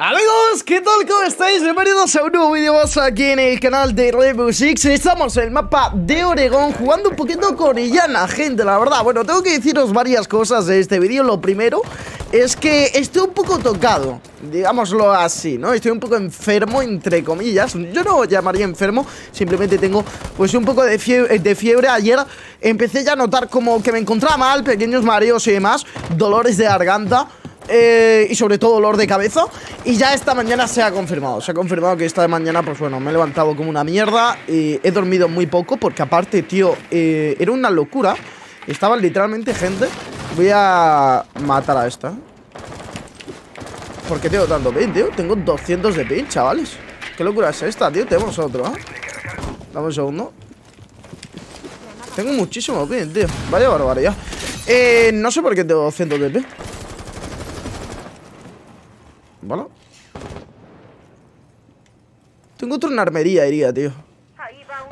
Amigos, ¿qué tal? ¿Cómo estáis? Bienvenidos a un nuevo vídeo más aquí en el canal de Rainbow Six. Estamos en el mapa de Oregón jugando un poquito con Illana, gente, la verdad. Bueno, tengo que deciros varias cosas de este vídeo. Lo primero es que estoy un poco tocado, digámoslo así, ¿no? Estoy un poco enfermo, entre comillas. Yo no lo llamaría enfermo, simplemente tengo pues un poco de fiebre. Ayer empecé ya a notar como que me encontraba mal, pequeños mareos y demás, dolores de garganta. Y sobre todo dolor de cabeza. Y ya esta mañana se ha confirmado. Se ha confirmado que esta mañana, pues bueno, me he levantado como una mierda. He dormido muy poco porque aparte, tío, era una locura. Estaban literalmente gente. Voy a matar a esta. ¿Por qué tengo tanto pin, tío? Tengo 200 de pin, chavales. ¿Qué locura es esta, tío? Tenemos otro, ¿eh? Dame un segundo. Tengo muchísimo pin, tío. Vaya barbaridad. No sé por qué tengo 200 de pin. ¿Vale? Tengo otra en armería, iría, tío.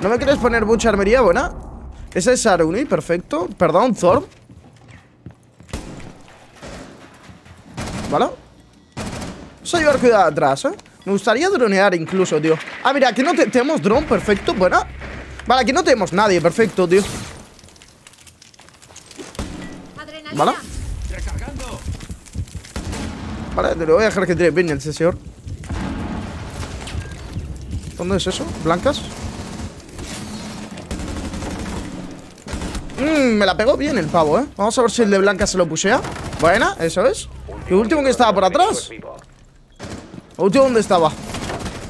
¿No me quieres poner mucha armería buena? Esa es Aruni, perfecto. Perdón, Thor. ¿Vale? Vamos a llevar cuidado atrás, ¿eh? Me gustaría dronear incluso, tío. Ah, mira, aquí no tenemos drone, perfecto, buena. Vale, aquí no tenemos nadie, perfecto, tío. ¿Vale? Vale, te lo voy a dejar que tire bien el señor. ¿Dónde es eso? ¿Blancas? Me la pegó bien el pavo, ¿eh? Vamos a ver si el de blancas se lo pusea. Buena, eso es. ¿El último que estaba por atrás? ¿El último dónde estaba?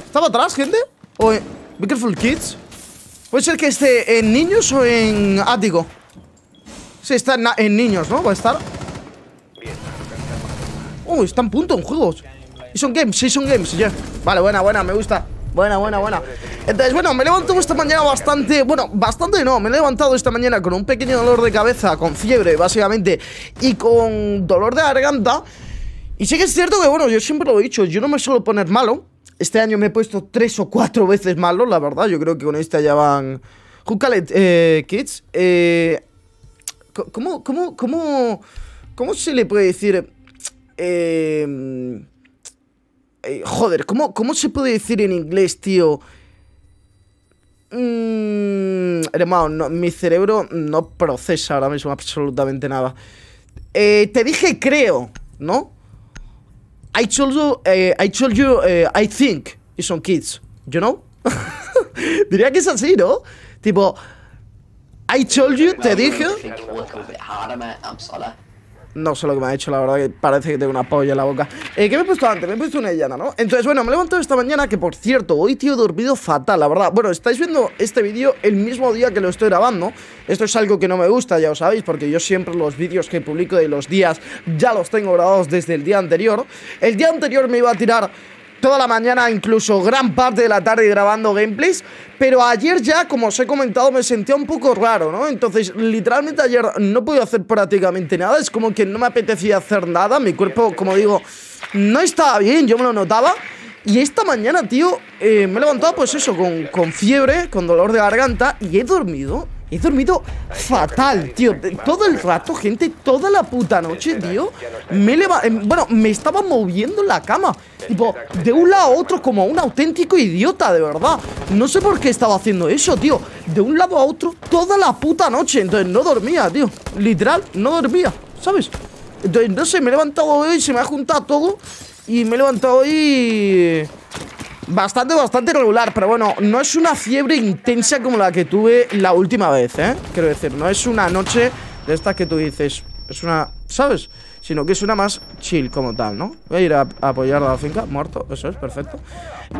¿Estaba atrás, gente? ¿O en... Be careful, kids? ¿Puede ser que esté en niños o en ático? Sí, está en niños, ¿no? Va a estar... Oh, están punto en juegos. Y son games, sí, son games, ya. Yeah. Vale, buena, buena, me gusta. Buena, buena, buena. Entonces, bueno, me he levantado esta mañana bastante... Bueno, bastante no, me he levantado esta mañana con un pequeño dolor de cabeza, con fiebre, básicamente, y con dolor de garganta. Y sí que es cierto que, bueno, yo siempre lo he dicho, yo no me suelo poner malo. Este año me he puesto 3 o 4 veces malo, la verdad. Yo creo que con esta ya van... Who call it, kids? ¿Cómo se le puede decir...? Joder, ¿cómo se puede decir en inglés, tío? Hermano, no, mi cerebro no procesa ahora mismo absolutamente nada. Te dije creo, ¿no? I told you, I think it's on kids, you know? Diría que es así, ¿no? Tipo, I told you, te dije... No sé lo que me ha hecho, la verdad que parece que tengo una polla en la boca. ¿Qué me he puesto antes? Me he puesto una Illana, ¿no? Entonces, bueno, me he levantado esta mañana que, por cierto, hoy, tío, he dormido fatal, la verdad. Bueno, estáis viendo este vídeo el mismo día que lo estoy grabando. Esto es algo que no me gusta, ya lo sabéis, porque yo siempre los vídeos que publico de los días ya los tengo grabados desde el día anterior. El día anterior me iba a tirar toda la mañana, incluso gran parte de la tarde grabando gameplays. Pero ayer ya, como os he comentado, me sentía un poco raro, ¿no? Entonces, literalmente ayer no pude hacer prácticamente nada. Es como que no me apetecía hacer nada. Mi cuerpo, como digo, no estaba bien, yo me lo notaba. Y esta mañana, tío, me he levantado pues eso, con fiebre, con dolor de garganta. Y he dormido fatal, tío. Todo el rato, gente, toda la puta noche, tío. Bueno, me estaba moviendo en la cama. Tipo, de un lado a otro como un auténtico idiota, de verdad. No sé por qué estaba haciendo eso, tío. De un lado a otro toda la puta noche. Entonces no dormía, tío. Literal, no dormía, ¿sabes? Entonces, no sé, me he levantado hoy, se me ha juntado todo. Y me he levantado hoy... Bastante regular, pero bueno, no es una fiebre intensa como la que tuve la última vez, ¿eh? Quiero decir, no es una noche de estas que tú dices, es una, ¿sabes? Sino que es una más chill como tal, ¿no? Voy a ir a apoyar a la finca, muerto, eso es, perfecto.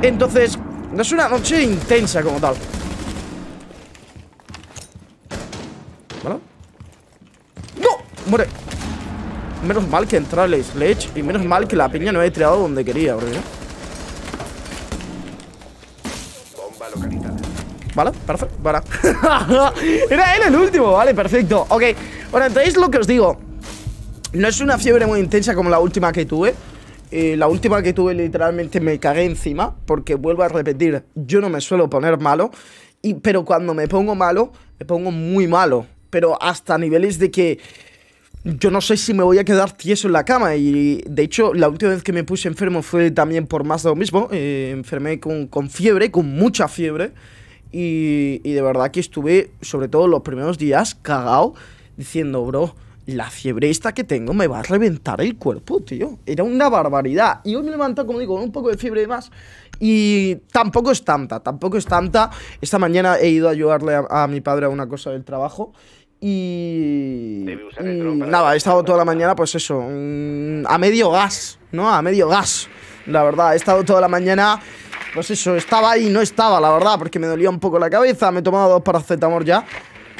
Entonces, no es una noche intensa como tal. ¿Vale? ¡No! ¡Muere! Menos mal que entró el Sledge y menos mal que la piña no he tirado donde quería, porque... Vale, perfecto, vale. Era él el último, vale, perfecto. Ok, bueno, entonces lo que os digo, no es una fiebre muy intensa como la última que tuve. La última que tuve literalmente me cagué encima. Porque vuelvo a repetir, yo no me suelo poner malo, pero cuando me pongo malo, me pongo muy malo. Pero hasta niveles de que yo no sé si me voy a quedar tieso en la cama. Y de hecho, la última vez que me puse enfermo fue también por más de lo mismo. Enfermé con fiebre, con mucha fiebre. Y de verdad que estuve, sobre todo los primeros días, cagao, diciendo, bro, la fiebre esta que tengo me va a reventar el cuerpo, tío. Era una barbaridad. Y hoy me levanto, como digo, con un poco de fiebre y demás. Y tampoco es tanta, tampoco es tanta. Esta mañana he ido a ayudarle a mi padre a una cosa del trabajo. Y nada, he estado toda la mañana, pues eso, a medio gas, ¿no? A medio gas. La verdad, he estado toda la mañana... Pues eso, estaba ahí, no estaba, la verdad, porque me dolía un poco la cabeza. Me he tomado 2 paracetamol ya.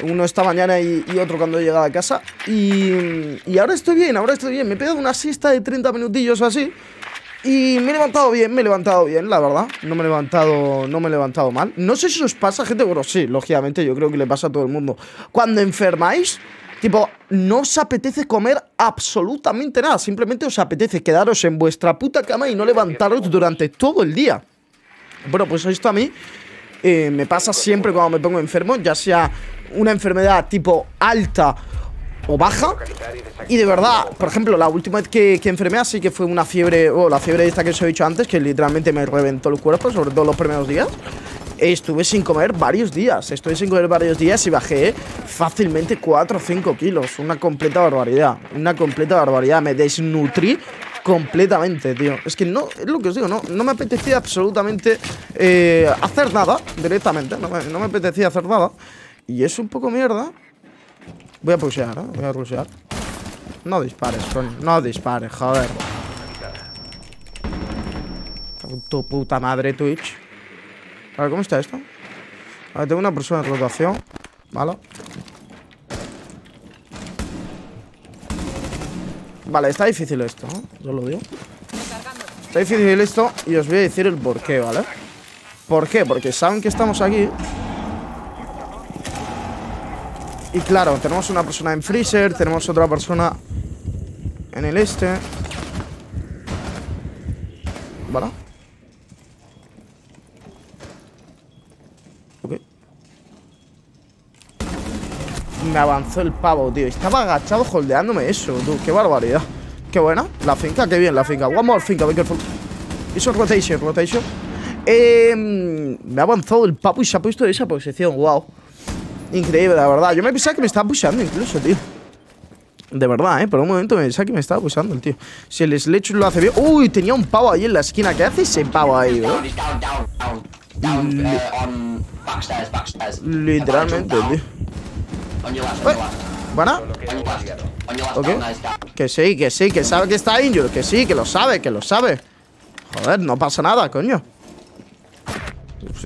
Uno esta mañana y otro cuando he llegado a casa. Y ahora estoy bien, ahora estoy bien. Me he pegado una siesta de 30 minutillos o así. Y me he levantado bien, la verdad. No me he levantado mal. No sé si os pasa, gente, pero sí, lógicamente yo creo que le pasa a todo el mundo. Cuando enfermáis, tipo, no os apetece comer absolutamente nada. Simplemente os apetece quedaros en vuestra puta cama y no levantaros durante todo el día. Bueno, pues esto a mí me pasa siempre cuando me pongo enfermo, ya sea una enfermedad tipo alta o baja. Y de verdad, por ejemplo, la última vez que enfermé así que fue una fiebre, la fiebre esta que os he dicho antes, que literalmente me reventó el cuerpo, sobre todo los primeros días. Estuve sin comer varios días, y bajé fácilmente 4 o 5 kilos. Una completa barbaridad, me desnutrí completamente, tío. Es que no, es lo que os digo, no me apetecía absolutamente hacer nada directamente, no me apetecía hacer nada. Y es un poco mierda. Voy a pushear, voy a rushear. No dispares, coño, no dispares, joder. Tu puta madre, Twitch. A ver, ¿cómo está esto? A ver, tengo una persona en rotación. Vale. Vale, está difícil esto, ¿eh? Yo lo digo. Está difícil esto y os voy a decir el porqué, ¿vale? ¿Por qué? Porque saben que estamos aquí. Y claro, tenemos una persona en Freezer, tenemos otra persona en el este. ¿Vale? Ok. Me avanzó el pavo, tío. Estaba agachado holdeándome eso, tú. Qué barbaridad. Qué buena. La finca, qué bien la finca. One more finca, be careful. Eso es rotation, me ha avanzado el pavo y se ha puesto en esa posición. Wow. Increíble, la verdad. Yo me pensaba que me estaba pushando incluso, tío. De verdad, por un momento me pensaba que me estaba pushando el tío. Si el Sledge lo hace bien. Uy, tenía un pavo ahí en la esquina. ¿Qué hace ese pavo ahí, bro? Literalmente, tío. ¿Bueno? Okay. Que sabe que está injured. Que sí, que lo sabe. Joder, no pasa nada, coño.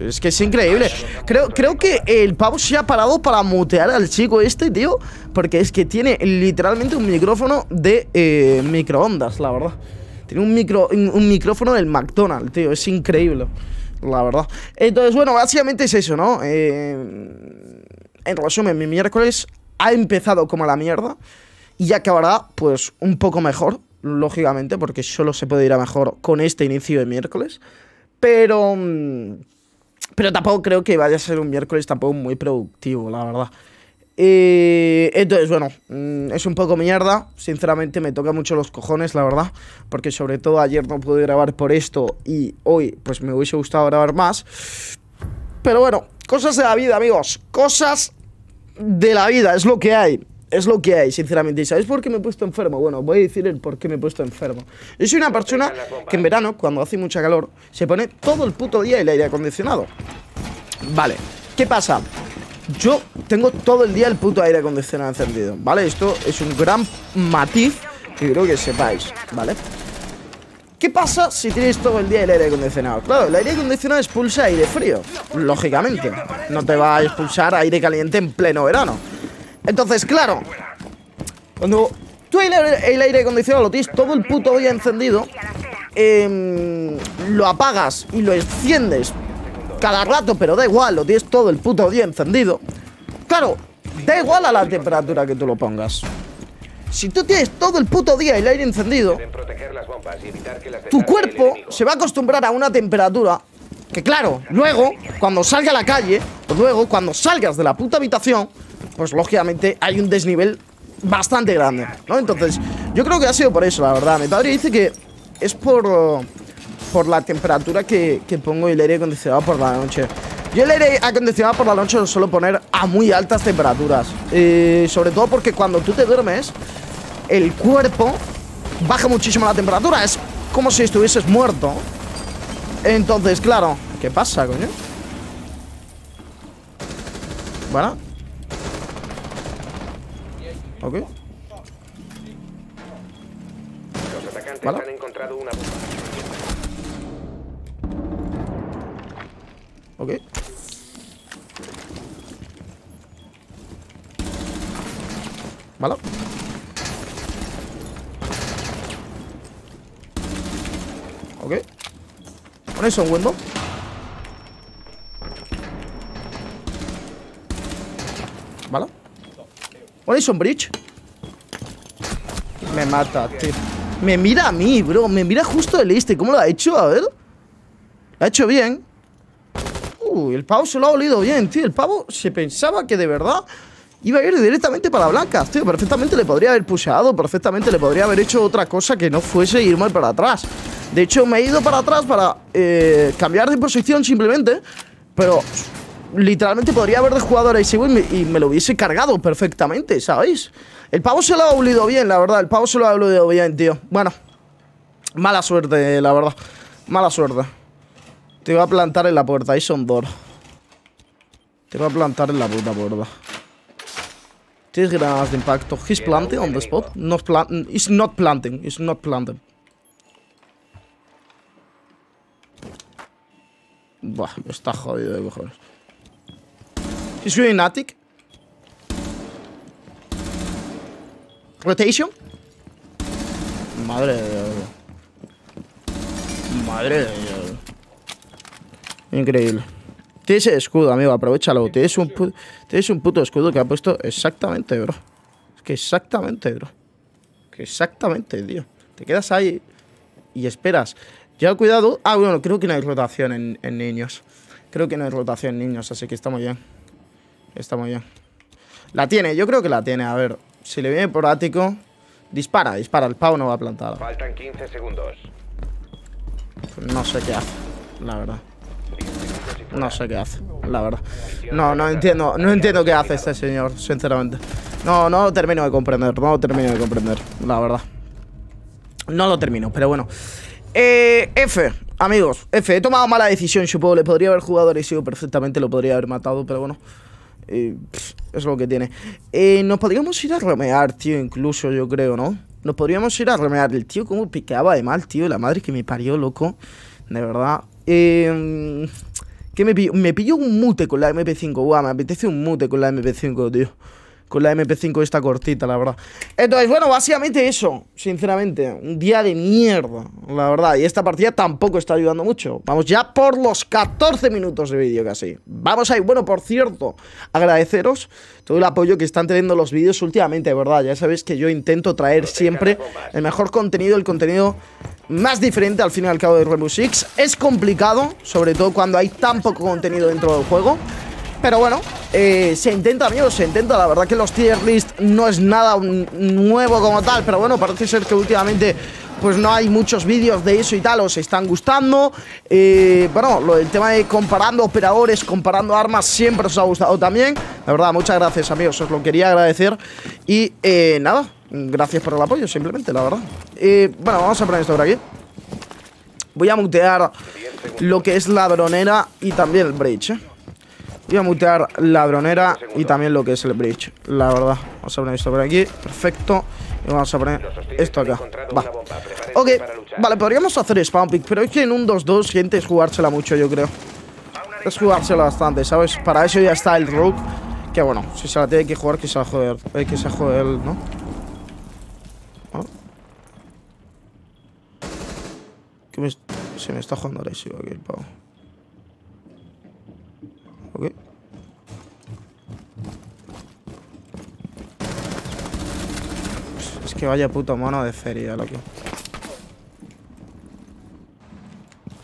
Es que es increíble. Creo que el pavo se ha parado para mutear al chico este, tío. Porque es que tiene literalmente un micrófono de microondas, la verdad. Tiene un micrófono del McDonald's, tío. Es increíble, la verdad. Entonces, bueno, básicamente es eso, ¿no? En resumen, mi miércoles ha empezado como la mierda y acabará, pues, un poco mejor, lógicamente, porque solo se puede ir a mejor con este inicio de miércoles. Pero tampoco creo que vaya a ser un miércoles tampoco muy productivo, la verdad. Entonces, bueno, es un poco mierda. Sinceramente, me toca mucho los cojones, la verdad. Porque sobre todo ayer no pude grabar por esto y hoy, pues, me hubiese gustado grabar más. Pero bueno, cosas de la vida, amigos. Cosas de la vida, es lo que hay. Es lo que hay, sinceramente. ¿Y sabéis por qué me he puesto enfermo? Bueno, voy a decir el por qué me he puesto enfermo. Yo soy una persona que en verano, cuando hace mucha calor, se pone todo el puto día el aire acondicionado. Vale, ¿qué pasa? Yo tengo todo el día el puto aire acondicionado encendido, ¿vale? Esto es un gran matiz que creo que sepáis, ¿vale? ¿Qué pasa si tienes todo el día el aire acondicionado? Claro, el aire acondicionado expulsa aire frío, lógicamente. No te va a expulsar aire caliente en pleno verano. Entonces, claro, cuando tú el aire acondicionado lo tienes todo el puto día encendido, lo apagas y lo enciendes cada rato, pero da igual, lo tienes todo el puto día encendido. Claro, da igual a la temperatura que tú lo pongas. Si tú tienes todo el puto día el aire encendido, tu cuerpo se va a acostumbrar a una temperatura que, claro, luego, cuando salga a la calle, o luego, cuando salgas de la puta habitación, pues lógicamente hay un desnivel bastante grande, ¿no? Entonces, yo creo que ha sido por eso, la verdad. Mi padre dice que es por la temperatura que pongo el aire acondicionado por la noche. Yo el aire acondicionado por la noche lo suelo poner a muy altas temperaturas, sobre todo porque cuando tú te duermes, el cuerpo baja muchísimo la temperatura. Es como si estuvieses muerto. Entonces, claro, ¿qué pasa, coño? Bueno. Ok. Los atacantes han encontrado una bomba. Ok. Vale. Ok. Con eso un window. Vale. ¿Ponéis un bridge? Me mata, tío. Me mira a mí, bro. Me mira justo el este. ¿Cómo lo ha hecho? A ver. Lo ha hecho bien. Uy, el pavo se lo ha olido bien, tío. El pavo se pensaba que de verdad iba a ir directamente para blancas, tío. Perfectamente le podría haber pusheado. Perfectamente le podría haber hecho otra cosa que no fuese irme para atrás. De hecho, me he ido para atrás para cambiar de posición simplemente. Pero... literalmente podría haber jugado agresivo y me lo hubiese cargado perfectamente, ¿sabéis? El pavo se lo ha olido bien, la verdad. El pavo se lo ha olido bien, tío. Bueno, mala suerte, la verdad. Mala suerte. Te voy a plantar en la puerta, ahí son dos. Te voy a plantar en la puta puerta. Tienes granadas de impacto. He's planting on the spot. Not planting. He's not planting. He's not planting. Buah, me está jodido de cojones. He's going attic. Rotation. Madre de Dios. Madre de Dios. Increíble. Tienes escudo, amigo, aprovechalo. Tienes un puto escudo que ha puesto. Exactamente, bro. Es que exactamente, bro. Que exactamente, tío. Te quedas ahí y esperas. Ya cuidado. Ah, bueno, creo que no hay rotación en niños. Creo que no hay rotación en niños, así que estamos bien. Está muy bien. La tiene, yo creo que la tiene. A ver, si le viene por ático. Dispara, dispara, el pavo no va a plantar. Faltan 15 segundos. No sé qué hace, la verdad. No sé qué hace, la verdad. No entiendo qué hace este señor, sinceramente. No lo termino de comprender. No lo termino de comprender, la verdad. No lo termino, pero bueno. F, amigos, F. He tomado mala decisión, supongo. Le podría haber jugado agresivo perfectamente, lo podría haber matado, pero bueno. Es lo que tiene. Nos podríamos ir a remear, tío, incluso, yo creo, ¿no? Nos podríamos ir a remear. El tío como picaba de mal, tío. La madre que me parió, loco. De verdad. ¿Qué me pillo? Me pillo un mute con la MP5. Guau, me apetece un mute con la MP5, tío. Con la MP5 esta cortita, la verdad. Entonces, bueno, básicamente eso. Sinceramente, un día de mierda, la verdad. Y esta partida tampoco está ayudando mucho. Vamos ya por los 14 minutos de vídeo casi. Vamos ahí. Bueno, por cierto, agradeceros todo el apoyo que están teniendo los vídeos últimamente, de verdad. Ya sabéis que yo intento traer siempre el mejor contenido, el contenido más diferente al fin y al cabo de Rainbow Six. Es complicado, sobre todo cuando hay tan poco contenido dentro del juego. Pero bueno, se intenta, amigos, se intenta. La verdad que los tier list no es nada nuevo como tal, pero bueno, parece ser que últimamente pues no hay muchos vídeos de eso y tal, os están gustando. Bueno, lo del tema de comparando operadores, comparando armas, siempre os ha gustado también. La verdad, muchas gracias, amigos, os lo quería agradecer. Y nada, gracias por el apoyo, simplemente, la verdad. Bueno, vamos a poner esto por aquí. Voy a mutear lo que es ladronera y también el bridge, Voy a mutear ladronera y también lo que es el bridge, la verdad. Vamos a poner esto por aquí, perfecto. Y vamos a poner esto acá. Va. Ok, vale, podríamos hacer spawn pick, pero es que en un 2-2, gente, es jugársela mucho, yo creo. Es jugársela bastante, ¿sabes? Para eso ya está el Rook. Que bueno, si se la tiene que jugar, que se la joder. Que se joder, ¿no? ¿Qué me... se me está jugando ahora sí, aquí el pavo? Ok. Es que vaya puta mano de feria, loco.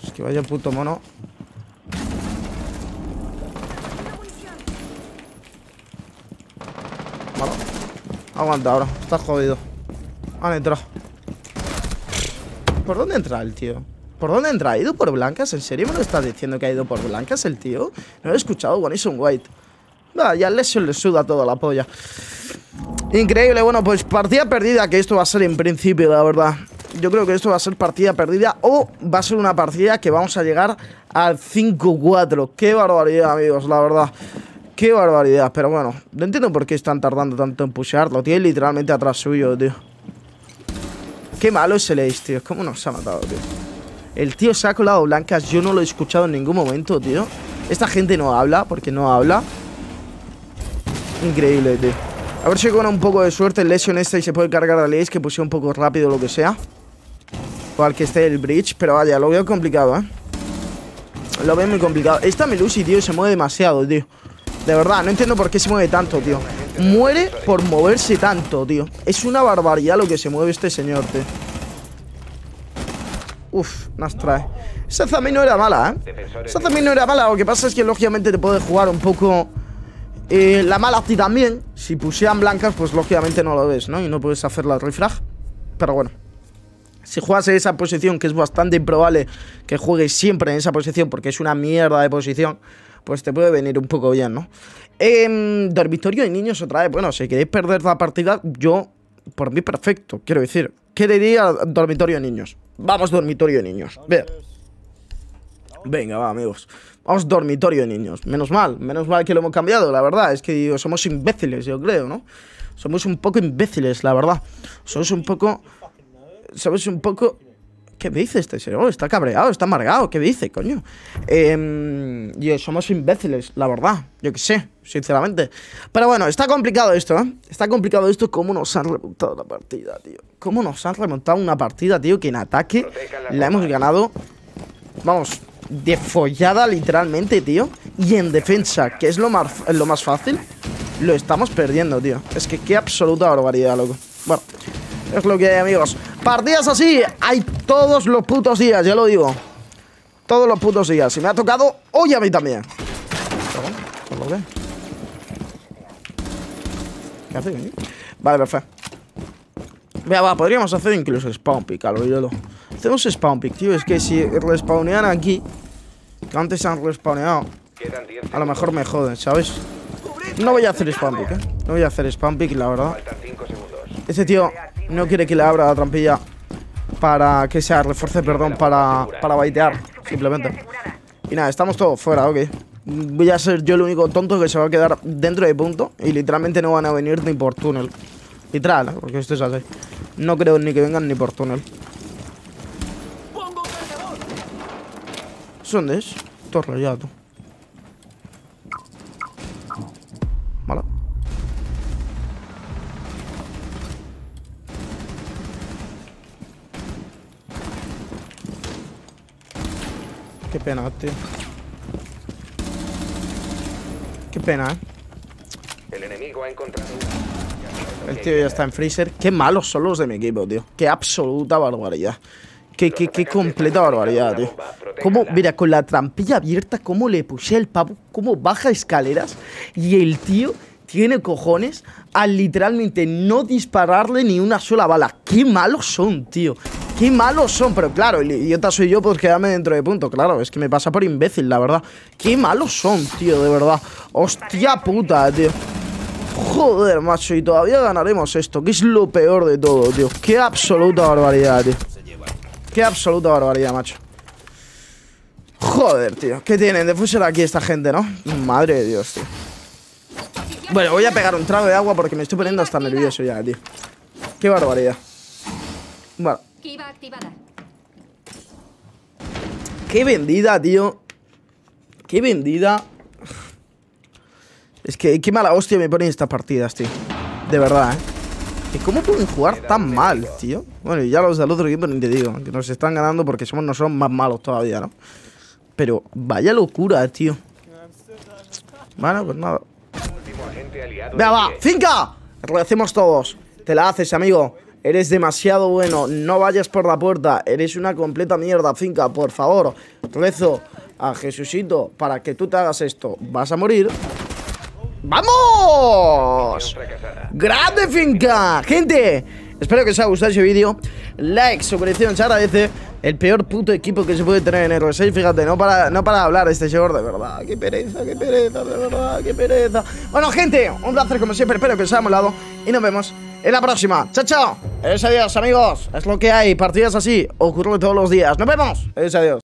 Es que vaya puto mono. Vale. Aguanta ahora, está jodido. Han entrado. ¿Por dónde entra el tío? ¿Por dónde entra? ¿Ha ido por blancas? ¿En serio me lo estás diciendo que ha ido por blancas el tío? No lo he escuchado, One is on white. Ya Lesion le suda toda la polla. Increíble, bueno, pues partida perdida, que esto va a ser en principio, la verdad. Yo creo que esto va a ser partida perdida o va a ser una partida que vamos a llegar al 5-4. Qué barbaridad, amigos, la verdad. Qué barbaridad, pero bueno, no entiendo por qué están tardando tanto en pushear. Lo tiene literalmente atrás suyo, tío. Qué malo es el Ace, tío. ¿Cómo nos ha matado, tío? El tío se ha colado blancas. Yo no lo he escuchado en ningún momento, tío. Esta gente no habla, porque no habla. Increíble, tío. A ver si con un poco de suerte el Lesion este y se puede cargar al Ace, que puse un poco rápido lo que sea. O al que esté el bridge, pero vaya, lo veo complicado, ¿eh? Lo veo muy complicado. Esta Melusi, tío, se mueve demasiado, tío. De verdad, no entiendo por qué se mueve tanto, tío. Muere por moverse tanto, tío. Es una barbaridad lo que se mueve este señor, tío. Uf, nos trae. Esa también no era mala, ¿eh? Esa también no era mala. Lo que pasa es que, lógicamente, te puede jugar un poco la mala a ti también. Si pusieran blancas, pues, lógicamente, no lo ves, ¿no? Y no puedes hacer la refrag. Pero bueno. Si juegas en esa posición, que es bastante improbable que juegues siempre en esa posición, porque es una mierda de posición, pues te puede venir un poco bien, ¿no? Dormitorio de niños otra vez. Bueno, si queréis perder la partida, yo, por mí, perfecto. Quiero decir, ¿qué diría dormitorio de niños? Vamos, dormitorio de niños. Bien. Venga, va, amigos. Vamos, dormitorio de niños. Menos mal que lo hemos cambiado, la verdad. Es que digo, somos imbéciles, yo creo, ¿no? Somos un poco imbéciles, la verdad. Somos un poco... ¿Sabes? Un poco... ¿Qué me dice este señor? Está cabreado, está amargado. ¿Qué me dice, coño? Somos imbéciles, la verdad. Yo qué sé, sinceramente. Pero bueno, está complicado esto, ¿eh? Está complicado esto. ¿Cómo nos han remontado la partida, tío? ¿Cómo nos han remontado una partida, tío? Que en ataque la hemos ganado. Vamos, de follada, literalmente, tío. Y en defensa, que es lo más fácil, lo estamos perdiendo, tío. Es que qué absoluta barbaridad, loco. Bueno, es lo que hay, amigos. Partidas así hay todos los putos días, ya lo digo. Todos los putos días. Si me ha tocado hoy a mí también. ¿Qué hace, coño? Vale, perfecto. Vea, va, podríamos hacer incluso spawn pick, al oírlo. Hacemos spawn pick, tío. Es que si respawnean aquí, que antes se han respawneado, a lo mejor me joden, ¿sabes? No voy a hacer spawn pick, ¿eh? No voy a hacer spawn pick, la verdad. Este tío no quiere que le abra la trampilla para que se reforce, perdón, para baitear, simplemente. Y nada, estamos todos fuera, ok. Voy a ser yo el único tonto que se va a quedar dentro de punto y literalmente no van a venir ni por túnel. Literal, ¿eh? Porque esto es así. No creo ni que vengan ni por túnel. ¿Dónde es? Todo rayado, tú. Vale. Qué pena, tío. Qué pena, ¿eh? El enemigo ha encontrado. El tío ya está en Freezer. Qué malos son los de mi equipo, tío. Qué absoluta barbaridad. Qué completa barbaridad, tío. Cómo, mira, con la trampilla abierta, cómo le puse el pavo, cómo baja escaleras. Y el tío tiene cojones a literalmente no dispararle ni una sola bala. Qué malos son, tío. Qué malos son, pero claro, el idiota soy yo por quedarme dentro de punto, claro, es que me pasa por imbécil, la verdad. Qué malos son, tío, de verdad. Hostia puta, tío. Joder, macho, y todavía ganaremos esto, que es lo peor de todo, tío. Qué absoluta barbaridad, tío. Qué absoluta barbaridad, macho. Joder, tío, ¿qué tienen de fusil aquí esta gente, no? Madre de Dios, tío. Bueno, voy a pegar un trago de agua porque me estoy poniendo hasta nervioso ya, tío. Qué barbaridad. Bueno. Qué vendida, tío. Qué vendida. Es que qué mala hostia me ponen estas partidas, tío. De verdad, ¿eh? ¿Y cómo pueden jugar tan mal, tío? Bueno, y ya los del otro equipo ni te digo, que nos están ganando porque somos nosotros más malos todavía, ¿no? Pero vaya locura, tío. Bueno, pues nada. Venga, va, finca. Lo hacemos todos. Te la haces, amigo. Eres demasiado bueno, no vayas por la puerta. Eres una completa mierda, finca, por favor. Rezo a Jesucito para que tú te hagas esto. Vas a morir. ¡Vamos! ¡Grande finca! ¡Gente! Espero que os haya gustado ese vídeo. Like, suscripción, se agradece. El peor puto equipo que se puede tener en Euro 6. Fíjate, no para hablar este señor, de verdad. Qué pereza, de verdad, qué pereza. Bueno, gente, un placer como siempre. Espero que os haya molado y nos vemos en la próxima. ¡Chao, chao! Es adiós, amigos. Es lo que hay, partidas así. Ocurre todos los días. ¡Nos vemos! Es adiós.